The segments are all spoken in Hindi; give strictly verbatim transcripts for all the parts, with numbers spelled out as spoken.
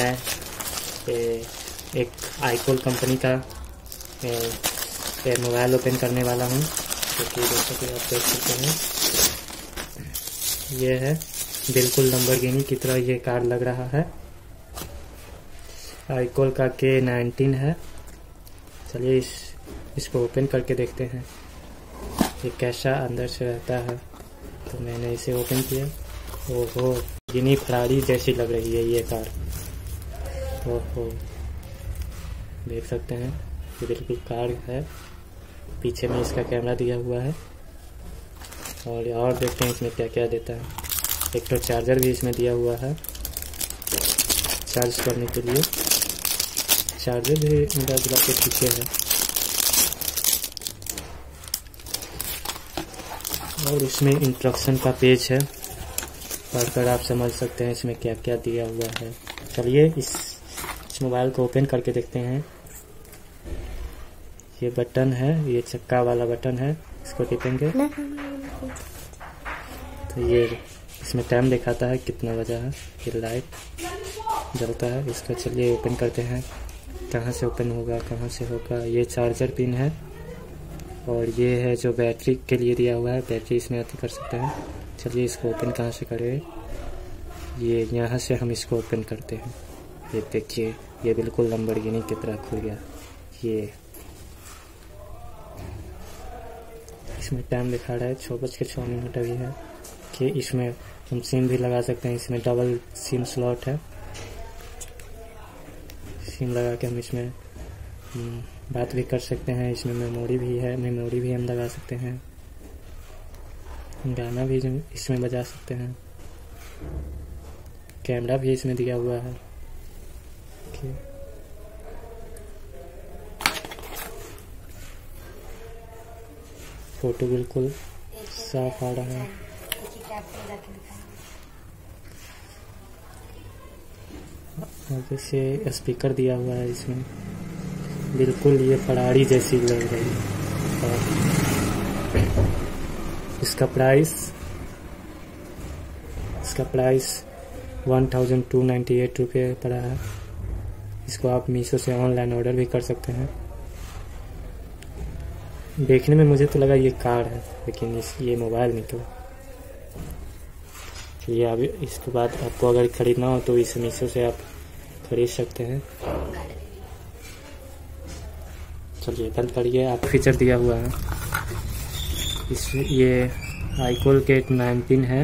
है एक iCall कंपनी का मोबाइल ओपन करने वाला हूँ। तो कि जैसे कि आप देख सकते हैं ये है बिल्कुल लंबरगिनी की तरह ये कार लग रहा है। iCall का के नाइनटीन है। चलिए इस इसको ओपन करके देखते हैं ये कैसा अंदर से रहता है। तो मैंने इसे ओपन किया। ओहो, गिनी फरारी जैसी लग रही है ये कार। ओहो, देख सकते हैं ये बिल्कुल कार है। पीछे में इसका कैमरा दिया हुआ है। और और देखते हैं इसमें क्या क्या देता है। एक तो चार्जर भी इसमें दिया हुआ है चार्ज करने के लिए। चार्जर भी मेरा गुलाब के पीछे है। और इसमें इंस्ट्रक्शन का पेज है, पढ़कर आप समझ सकते हैं इसमें क्या क्या दिया हुआ है। चलिए इस, इस मोबाइल को ओपन करके देखते हैं। ये बटन है, ये चक्का वाला बटन है, इसको टिपेंगे तो ये इसमें टाइम दिखाता है कितना बजा है। ये लाइट जलता है इसका। चलिए ओपन करते हैं। कहाँ से ओपन होगा कहाँ से होगा ये चार्जर पिन है। और ये है जो बैटरी के लिए दिया हुआ है, बैटरी इसमें अति कर सकते हैं। चलिए इसको ओपन कहाँ से करें, ये यहाँ से हम इसको ओपन करते हैं। ये देखिए ये बिल्कुल लंबरगिनी की तरह खुल गया। ये इसमें टाइम दिखा रहा है, छः बज के छः मिनट अभी है। कि इसमें हम सिम भी लगा सकते हैं, इसमें डबल सिम स्लॉट है। सिम लगा के हम इसमें बात भी कर सकते हैं। इसमें मेमोरी भी है, मेमोरी भी हम लगा सकते हैं। गाना भी इसमें बजा सकते हैं। कैमरा भी इसमें दिया हुआ है। फोटो बिल्कुल साफ आ रहा है। जैसे स्पीकर दिया हुआ है इसमें, बिल्कुल ये फरारी जैसी लग रही है। और इसका प्राइस इसका price one thousand two ninety eight रुपये पड़ा है। इसको आप मीशो से ऑनलाइन ऑर्डर भी कर सकते हैं। देखने में मुझे तो लगा ये कार है, लेकिन इस ये मोबाइल निकला। ये अब इसके बाद आपको अगर खरीदना हो तो इस मीशो से आप खरीद सकते हैं। चलिए बंद करिए। आप फीचर दिया हुआ है इस ये iCall के नाइनटीन है।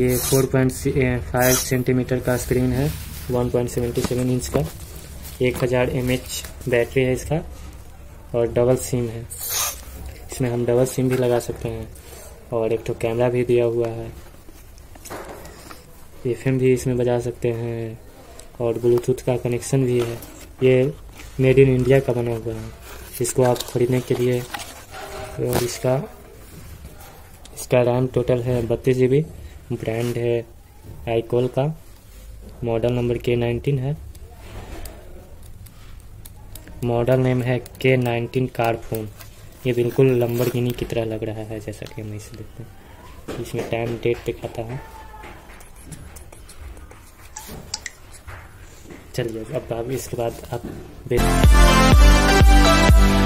ये फोर पॉइंट फाइव सेंटीमीटर का स्क्रीन है, one point seven seven inch का, एक हज़ार एमएच बैटरी है इसका। और डबल सिम है, इसमें हम डबल सिम भी लगा सकते हैं। और एक तो कैमरा भी दिया हुआ है। एफ एम भी इसमें बजा सकते हैं। और ब्लूटूथ का कनेक्शन भी है। ये मेड इन इंडिया का बना हुआ है। इसको आप खरीदने के लिए। और इसका इसका रैम टोटल है बत्तीस जी बी। ब्रांड है iCall का, मॉडल नंबर के नाइनटीन है। मॉडल नेम है के नाइनटीन कार फोन। ये बिल्कुल लंबरगिनी की तरह लग रहा है, जैसा कि हम इसे देखते हैं। इसमें टाइम डेट दिखाता है। चलिए अब आप इसके बाद आप